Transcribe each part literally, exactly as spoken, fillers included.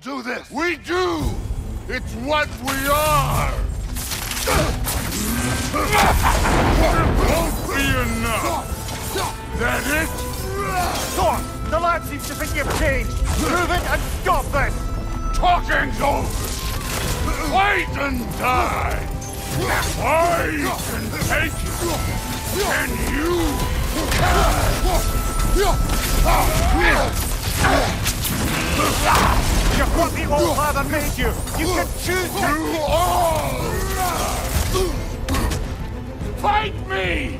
do this. We do! It's what we are! Won't be enough! That it? Thor, the lad seems to think you've changed. Prove it and stop this! Talking's over! Fight and die! I can take you! And you can! You're what the old father made you! You can choose to... You all! Fight me!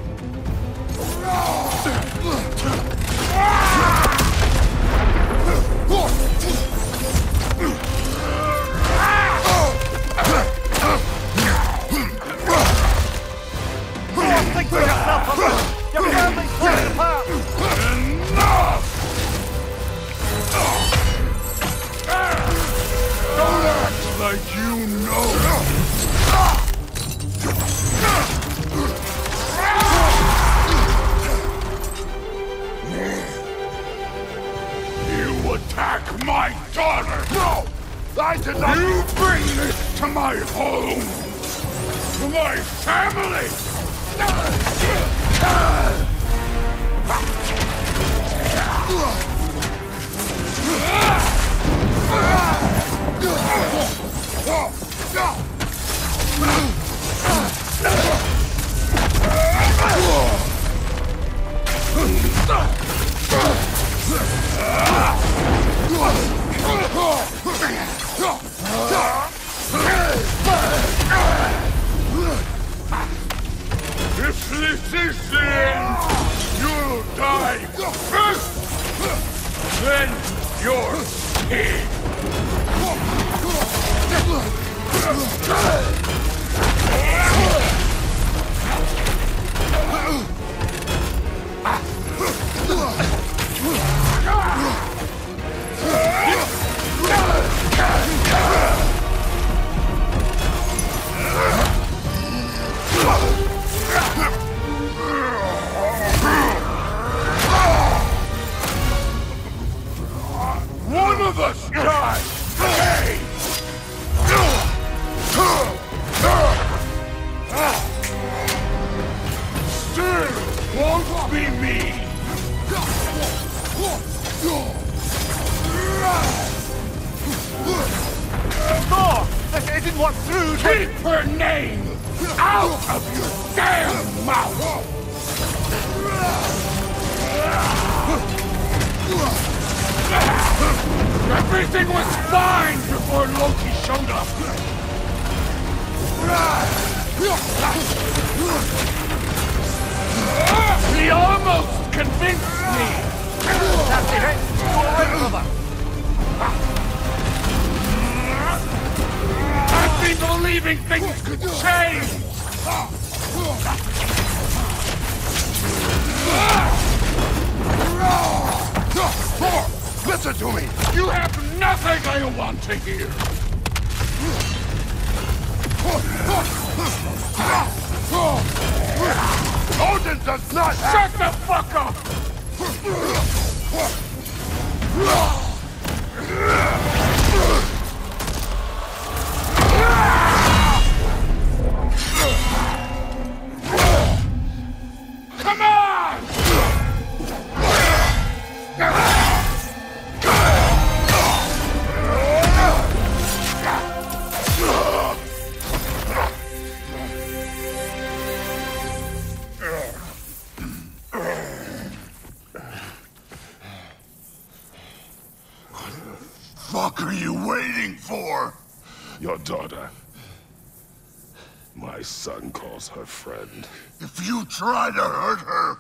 Her friend. If you try to hurt her,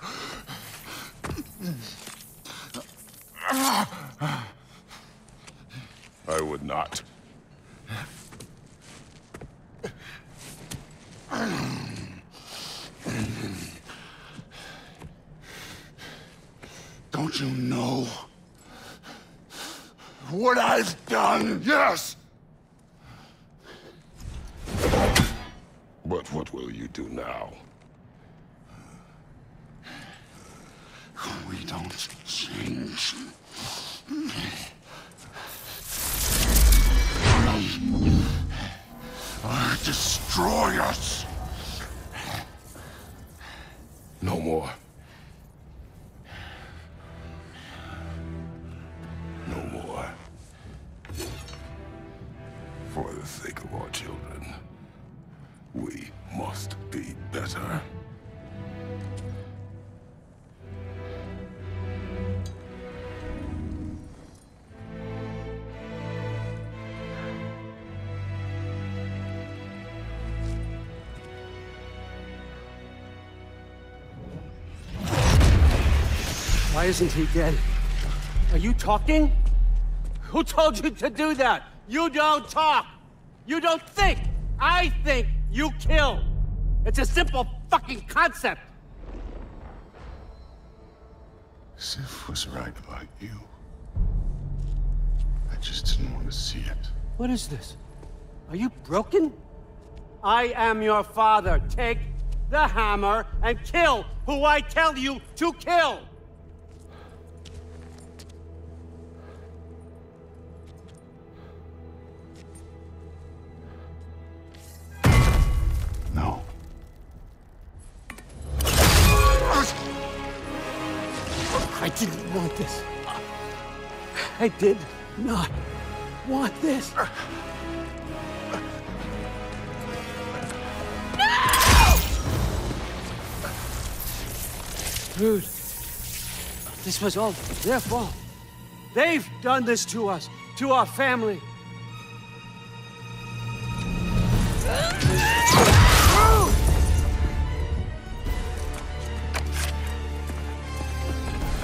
I would not. Don't you know what I've done? Yes! But what will you do now? We don't change. destroy us. No more. No more. For the sake of our children, we must be better. Why isn't he dead? Are you talking? Who told you to do that? You don't talk! You don't think! I think you kill! It's a simple fucking concept! Sif was right about you. I just didn't want to see it. What is this? Are you broken? I am your father. Take the hammer and kill who I tell you to kill! No. I didn't want this. I did not want this. No! Dude, this was all their fault. They've done this to us, to our family.